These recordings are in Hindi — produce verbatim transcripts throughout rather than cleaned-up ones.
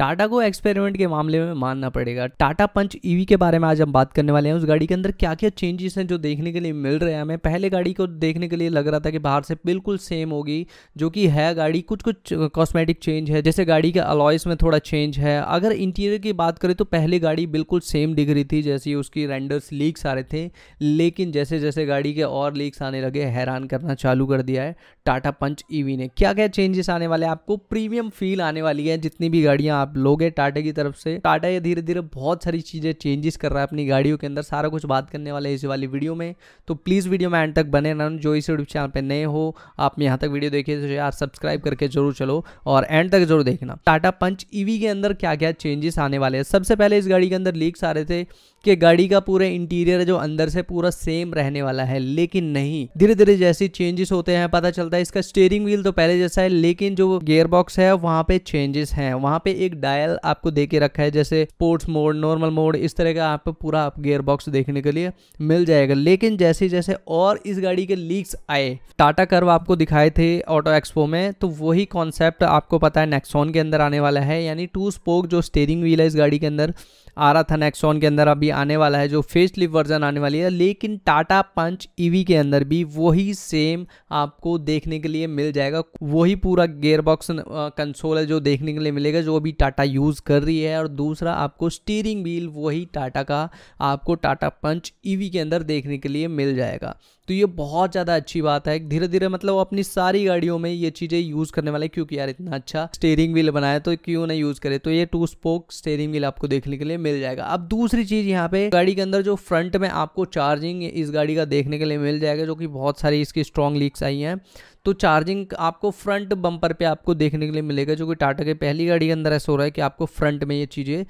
टाटा को एक्सपेरिमेंट के मामले में मानना पड़ेगा। टाटा पंच ईवी के बारे में आज हम बात करने वाले हैं। उस गाड़ी के अंदर क्या क्या चेंजेस हैं जो देखने के लिए मिल रहे हैं हमें। पहले गाड़ी को देखने के लिए लग रहा था कि बाहर से बिल्कुल सेम होगी, जो कि है गाड़ी। कुछ कुछ कॉस्मेटिक चेंज है, जैसे गाड़ी के अलॉयस में थोड़ा चेंज है। अगर इंटीरियर की बात करें तो पहले गाड़ी बिल्कुल सेम दिख रही थी, जैसी उसकी रेंडर्स लीक्स आ रहे थे, लेकिन जैसे जैसे गाड़ी के और लीक्स आने लगे हैरान करना चालू कर दिया है टाटा पंच ईवी ने। क्या क्या चेंजेस आने वाले हैं, आपको प्रीमियम फील आने वाली है जितनी भी गाड़ियां आप लोगे टाटा की तरफ से। टाटा ये धीरे धीरे बहुत सारी चीज़ें चेंजेस कर रहा है अपनी गाड़ियों के अंदर। सारा कुछ बात करने वाले इस वाली वीडियो में, तो प्लीज़ वीडियो में एंड तक बने रहना। जो इस यूट्यूब चैनल पर नए हो, आप यहाँ तक वीडियो देखिए तो यार सब्सक्राइब करके जरूर चलो और एंड तक जरूर देखना। टाटा पंच ईवी के अंदर क्या क्या चेंजेस आने वाले हैं। सबसे पहले इस गाड़ी के अंदर लीक्स आ रहे थे कि गाड़ी का पूरे इंटीरियर जो अंदर से पूरा सेम रहने वाला है, लेकिन नहीं। धीरे धीरे जैसे चेंजेस होते हैं पता चलता है। इसका स्टीयरिंग व्हील तो पहले जैसा है, लेकिन जो गियर बॉक्स है वहाँ पे चेंजेस हैं। वहाँ पे एक डायल आपको दे के रखा है, जैसे स्पोर्ट्स मोड, नॉर्मल मोड, इस तरह का आपको पूरा आप गियर बॉक्स देखने के लिए मिल जाएगा। लेकिन जैसे जैसे और इस गाड़ी के लीक्स आए, टाटा कर्व आपको दिखाए थे ऑटो एक्सपो में, तो वही कॉन्सेप्ट आपको पता है नेक्सॉन के अंदर आने वाला है। यानी टू स्पोक जो स्टीयरिंग व्हील है इस गाड़ी के अंदर आ रहा था नेक्सॉन के अंदर, अभी आने वाला है जो फेसलिफ्ट वर्जन आने वाली है। लेकिन टाटा पंच ईवी के अंदर भी वही सेम आपको देखने के लिए मिल जाएगा। वही पूरा गियर बॉक्स कंसोल है जो देखने के लिए मिलेगा, जो अभी टाटा यूज़ कर रही है। और दूसरा आपको स्टीयरिंग व्हील वही टाटा का आपको टाटा पंच ईवी के अंदर देखने के लिए मिल जाएगा। तो ये बहुत ज़्यादा अच्छी बात है। धीरे धीरे मतलब वो अपनी सारी गाड़ियों में ये चीज़ें यूज़ करने वाले, क्योंकि यार इतना अच्छा स्टीयरिंग व्हील बनाया तो क्यों ना यूज़ करे। तो ये टू स्पोक स्टीयरिंग व्हील आपको देखने के लिए मिल जाएगा। अब दूसरी चीज़ यहाँ पे गाड़ी के अंदर जो फ्रंट में आपको चार्जिंग इस गाड़ी का देखने के लिए मिल जाएगा, जो कि बहुत सारी इसकी स्ट्रॉन्ग लीक्स आई हैं। तो चार्जिंग आपको फ्रंट बम्पर पे आपको देखने के लिए मिलेगा, जो कि टाटा के पहली गाड़ी के अंदर ऐसा हो रहा है कि आपको फ्रंट में ये चीज़ें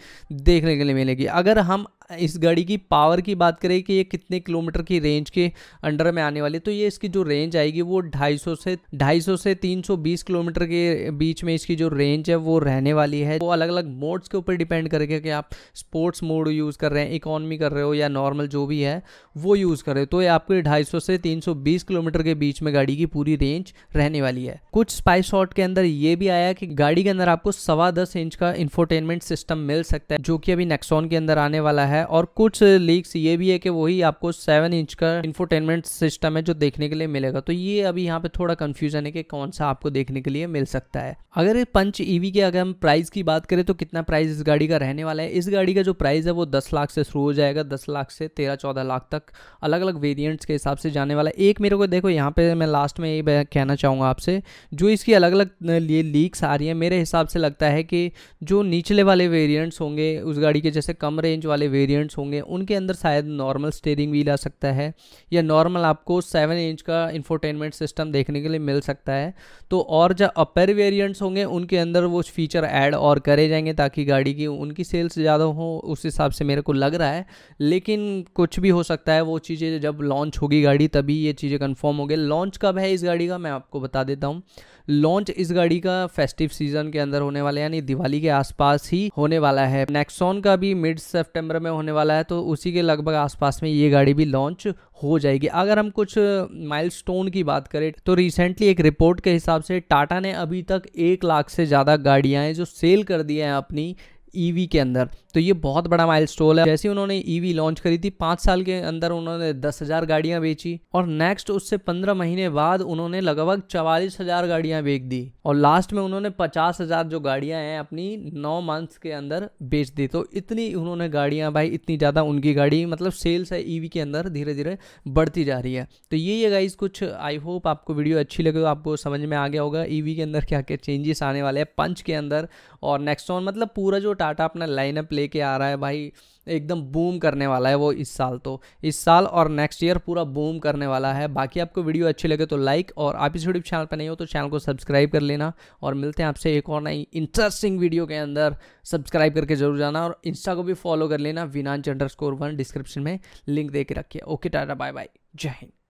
देखने के लिए मिलेगी। अगर हम इस गाड़ी की पावर की बात करें कि ये कितने किलोमीटर की रेंज के अंडर में आने वाली, तो ये इसकी जो रेंज आएगी वो ढाई सौ से ढाई सौ से तीन सौ बीस किलोमीटर के बीच में इसकी जो रेंज है वो रहने वाली है। वो अलग अलग मोड्स के ऊपर डिपेंड करेगा कि आप स्पोर्ट्स मोड यूज़ कर रहे हैं, इकोनॉमी कर रहे हो, या नॉर्मल जो भी है वो यूज़ कर रहे हो। तो ये आपको ढाई सौ से तीन सौ बीस किलोमीटर के बीच में गाड़ी की पूरी रेंज रहने वाली है। कुछ स्पाई शॉट के अंदर ये भी आया कि गाड़ी के अंदर आपको सवा दस इंच का इंफोटेनमेंट सिस्टम मिल सकता है, जो कि अभी नेक्सॉन के अंदर आने वाला है। और कुछ लीक्स ये भी है कि वही आपको सेवन इंच का इंफोटेनमेंट सिस्टम है जो देखने के लिए मिलेगा। तो ये अभी यहाँ पे थोड़ा कंफ्यूजन है कि कौन सा आपको देखने के लिए मिल सकता है। अगर पंच ईवी के अगर हम प्राइस की बात करें तो कितना प्राइस इस गाड़ी का रहने वाला है। इस गाड़ी का जो प्राइस है वो दस लाख से शुरू हो जाएगा। दस लाख से तेरह चौदह लाख तक अलग अलग वेरियंट्स के हिसाब से जाने वाला है। एक मेरे को देखो यहाँ पे मैं लास्ट में ये कहना चाहूँगा आपसे, जो इसकी अलग अलग लिए लीक्स आ रही है, मेरे हिसाब से लगता है कि जो निचले वाले वेरियंट्स होंगे उस गाड़ी के, जैसे कम रेंज वाले वेरिएंट्स होंगे, उनके अंदर शायद नॉर्मल स्टीयरिंग व्हील आ सकता है, या नॉर्मल आपको सेवन इंच का इंफोटेनमेंट सिस्टम देखने के लिए मिल सकता है। तो और जो अपर वेरिएंट्स होंगे उनके अंदर वो फीचर ऐड और करे जाएंगे ताकि गाड़ी की उनकी सेल्स ज़्यादा हो, उस हिसाब से मेरे को लग रहा है। लेकिन कुछ भी हो सकता है, वो चीज़ें जब लॉन्च होगी गाड़ी तभी ये चीज़ें कन्फर्म होगी। लॉन्च कब है इस गाड़ी का मैं आपको बता देता हूँ। लॉन्च इस गाड़ी का फेस्टिव सीजन के अंदर होने वाला है, यानी दिवाली के आसपास ही होने वाला है। नेक्सॉन का भी मिड सेप्टेम्बर में होने वाला है, तो उसी के लगभग आसपास में ये गाड़ी भी लॉन्च हो जाएगी। अगर हम कुछ माइलस्टोन की बात करें तो रिसेंटली एक रिपोर्ट के हिसाब से टाटा ने अभी तक एक लाख से ज़्यादा गाड़ियाँ हैं जो सेल कर दी हैं अपनी ईवी के अंदर। तो ये बहुत बड़ा माइलस्टोन है। जैसे उन्होंने ईवी लॉन्च करी थी, पाँच साल के अंदर उन्होंने दस हज़ार गाड़ियाँ बेची, और नेक्स्ट उससे पंद्रह महीने बाद उन्होंने लगभग चवालीस हज़ार गाड़ियाँ बेच दी, और लास्ट में उन्होंने पचास हज़ार जो गाड़ियाँ हैं अपनी नौ मंथ्स के अंदर बेच दी। तो इतनी उन्होंने गाड़ियाँ, भाई इतनी ज़्यादा उनकी गाड़ी मतलब सेल्स है ईवी के अंदर धीरे धीरे बढ़ती जा रही है। तो ये है गाइस कुछ, आई होप आपको वीडियो अच्छी लगे, आपको समझ में आ गया होगा ईवी के अंदर क्या क्या चेंजेस आने वाले हैं पंच के अंदर। और नेक्सॉन मतलब पूरा जो टाटा अपना लाइनअप लेके आ रहा है भाई, एकदम बूम करने वाला है वो इस साल। तो इस साल और नेक्स्ट ईयर पूरा बूम करने वाला है। बाकी आपको वीडियो अच्छी लगे तो लाइक, और आप इस यूट्यूब चैनल पर नहीं हो तो चैनल को सब्सक्राइब कर लेना। और मिलते हैं आपसे एक और नई इंटरेस्टिंग वीडियो के अंदर। सब्सक्राइब करके जरूर जाना, और इंस्टा को भी फॉलो कर लेना, विनांच अंडर स्कोर वन, डिस्क्रिप्शन में लिंक दे के रखिए। ओके टाटा, बाय बाय, जय हिंद।